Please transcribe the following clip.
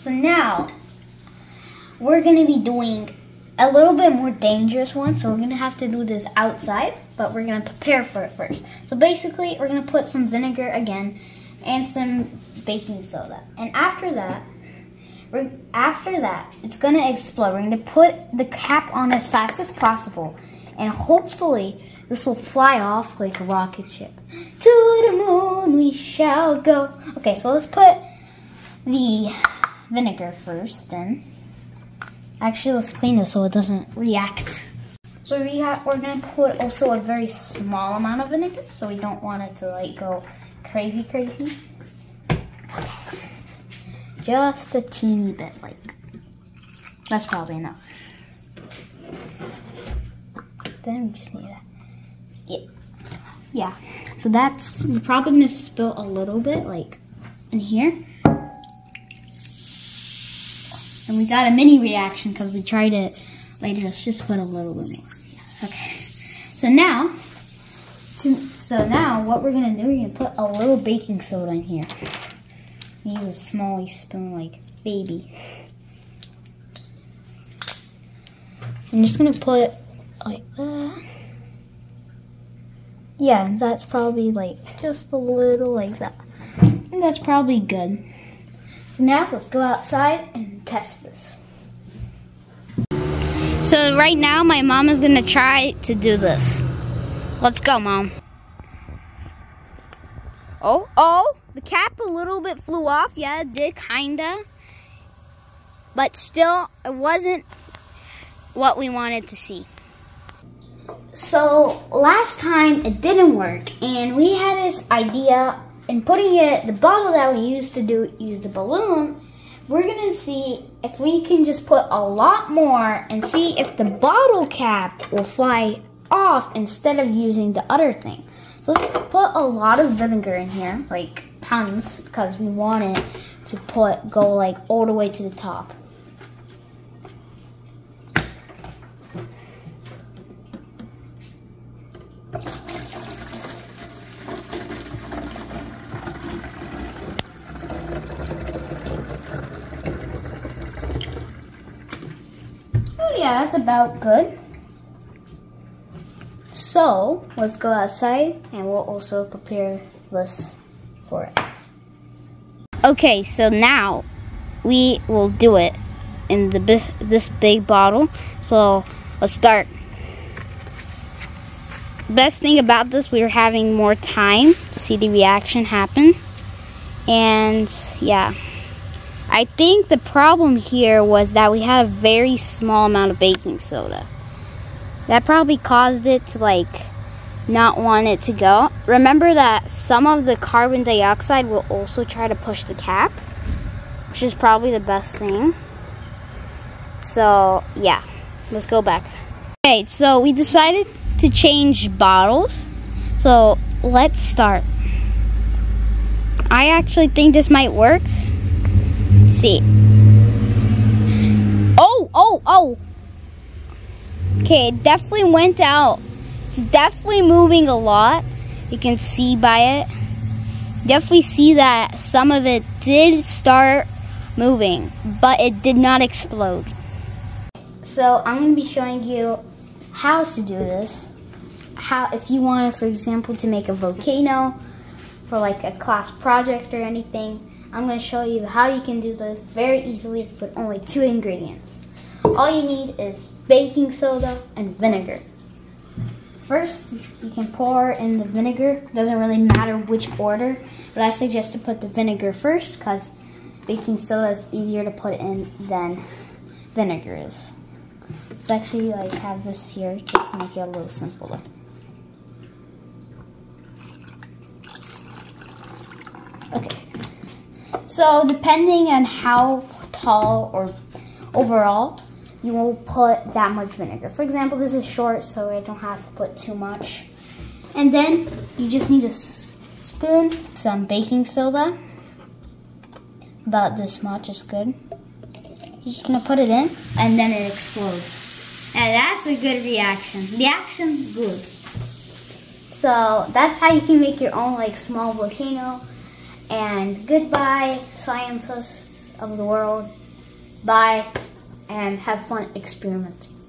So now we're gonna be doing a little bit more dangerous one, so we're gonna have to do this outside, but we're gonna prepare for it first. So basically, we're gonna put some vinegar again and some baking soda, and after that, it's gonna explode. We're gonna put the cap on as fast as possible, and hopefully this will fly off like a rocket ship. To the moon we shall go. Okay, so let's put the vinegar first, and actually let's clean this so it doesn't react. So we're gonna put also a very small amount of vinegar, so we don't want it to like go crazy. Okay. Just a teeny bit, like that's probably enough. Then we just need that. Yeah. So that's, we're probably gonna spill a little bit, like in here. And we got a mini reaction because we tried it later. Let's just put a little bit more. Okay. So now what we're gonna do? We're gonna put a little baking soda in here. Use a small spoon, like baby. I'm just gonna put it like that. Yeah, and that's probably like just a little like that. And that's probably good. So now let's go outside and test this. So right now my mom is gonna try to do this. Let's go, Mom. Oh, the cap a little bit flew off. Yeah, it did, kinda. But still, it wasn't what we wanted to see. So last time it didn't work, and we had this idea in putting it, the bottle that we used to use the balloon. We're gonna see if we can just put a lot more and see if the bottle cap will fly off instead of using the other thing. So let's put a lot of vinegar in here, like tons, because we want it to go like all the way to the top. Yeah, that's about good. So let's go outside and we'll also prepare this for it. Okay, so now we will do it in this big bottle. So let's start. Best thing about this, we were having more time to see the reaction happen. And yeah. I think the problem here was that we had a very small amount of baking soda. That probably caused it to like not want it to go. Remember that some of the carbon dioxide will also try to push the cap, which is probably the best thing. So yeah, let's go back. Okay, so we decided to change bottles. So let's start. I actually think this might work. See. Oh. Okay, it definitely went out. It's definitely moving a lot. You can see by it. Definitely see that some of it did start moving, but it did not explode. So I'm gonna be showing you how to do this. How, if you wanted, for example, to make a volcano for like a class project or anything. I'm going to show you how you can do this very easily with only 2 ingredients. All you need is baking soda and vinegar. First, you can pour in the vinegar. It doesn't really matter which order, but I suggest to put the vinegar first because baking soda is easier to put in than vinegar is. Let's actually like have this here just to make it a little simpler. Okay. So depending on how tall or overall, you will put that much vinegar. For example, this is short, so I don't have to put too much. And then you just need a spoon, some baking soda. About this much is good. You're just gonna put it in, and then it explodes. And that's a good reaction. The action's good. So that's how you can make your own like small volcano. And goodbye, scientists. of the world. Bye, and have fun experimenting.